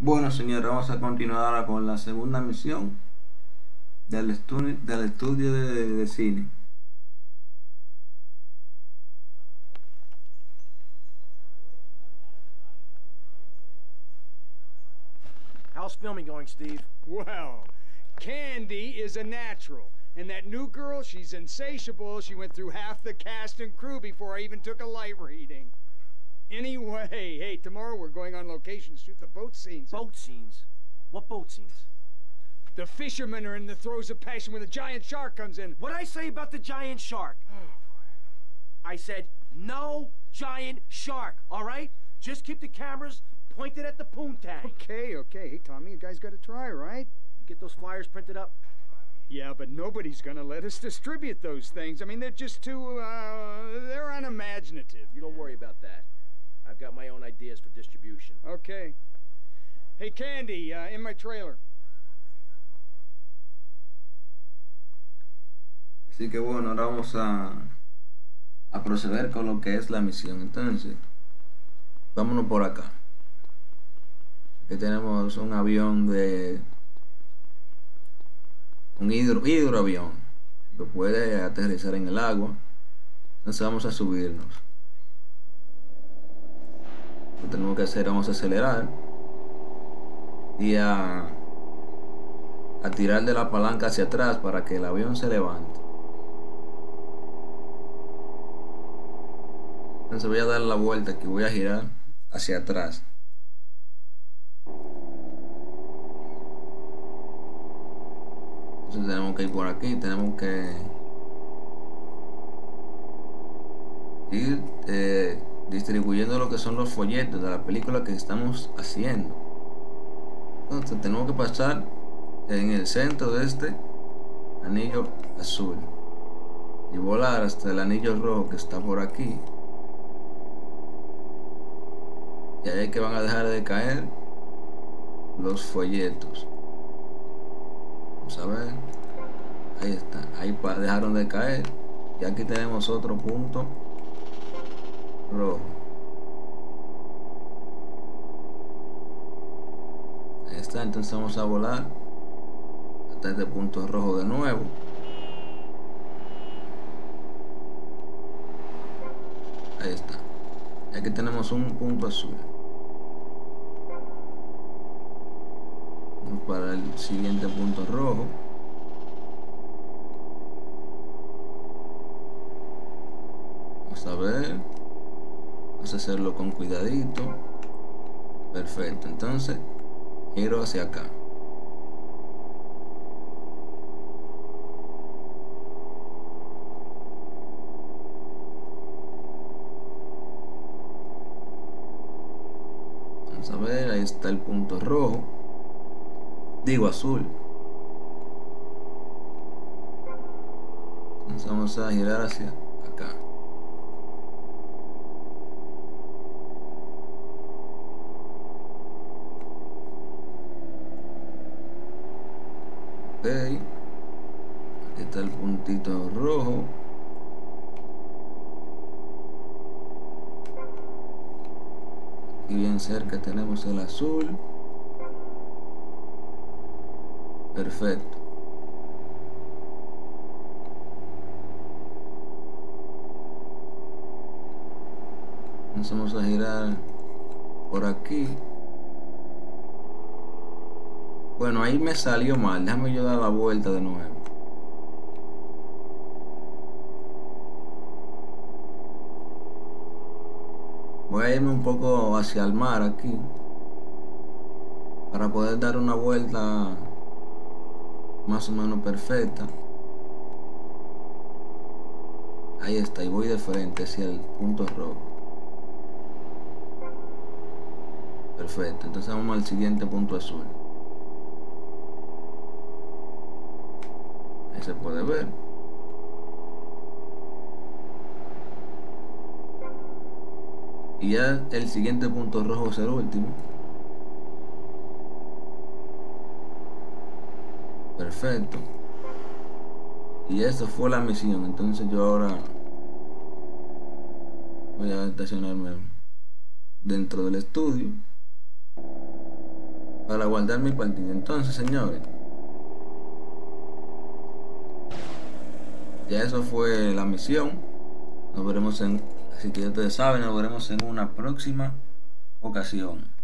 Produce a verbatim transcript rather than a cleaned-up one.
Bueno, señores, vamos a continuar ahora con la segunda misión del estudio, del estudio de, de, de cine. How's filming going, Steve? Well, Candy is a natural, and that new girl, she's insatiable. She went through half the cast and crew before I even took a light reading. Anyway, hey, tomorrow we're going on location to shoot the boat scenes. Boat scenes? What boat scenes? The fishermen are in the throes of passion when the giant shark comes in. What'd I say about the giant shark? Oh, I said, no giant shark, all right? Just keep the cameras pointed at the poontang. Okay, okay. Hey, Tommy, you guys got to try, right? Get those flyers printed up. Yeah, but nobody's gonna let us distribute those things. I mean, they're just too, uh, they're unimaginative. You don't worry about that. I've got my own ideas for distribution. Okay. Hey, Candy, uh, in my trailer. Así que bueno, ahora vamos a, a proceder con lo que es la misión. Entonces, vámonos por acá. Aquí tenemos un avión de... un hidro, hidroavión que puede aterrizar en el agua. Entonces vamos a subirnos. Lo que tenemos que hacer, vamos a acelerar y a, a tirar de la palanca hacia atrás para que el avión se levante. Entonces voy a dar la vuelta aquí, voy a girar hacia atrás. Entonces tenemos que ir por aquí, tenemos que ir eh, distribuyendo lo que son los folletos de la película que estamos haciendo. Entonces tenemos que pasar en el centro de este anillo azul y volar hasta el anillo rojo que está por aquí, y ahí es que van a dejar de caer los folletos. Vamos a ver, ahí está, ahí dejaron de caer, y aquí tenemos otro punto rojo. Ahí está. Entonces vamos a volar hasta este punto rojo de nuevo. Ahí está. Y aquí tenemos un punto azul. Vamos para el siguiente punto rojo. Vamos a ver. Vamos a hacerlo con cuidadito. Perfecto. Entonces giro hacia acá. Vamos a ver, ahí está el punto rojo, digo azul. Entonces vamos a girar hacia acá. Ok, aquí está el puntito rojo. Aquí bien cerca tenemos el azul. Perfecto. Nos vamos a girar por aquí. Bueno, ahí me salió mal, déjame yo dar la vuelta de nuevo. Voy a irme un poco hacia el mar aquí, para poder dar una vuelta más o menos perfecta. Ahí está, y voy de frente hacia el punto rojo. Perfecto, entonces vamos al siguiente punto azul. Se puede ver. Y ya el siguiente punto rojo es el último. Perfecto. Y eso fue la misión. Entonces yo ahora voy a estacionarme dentro del estudio. para guardar mi partida. Entonces, señores, ya eso fue la misión. Nos veremos en, así que ya ustedes saben, nos veremos en una próxima ocasión.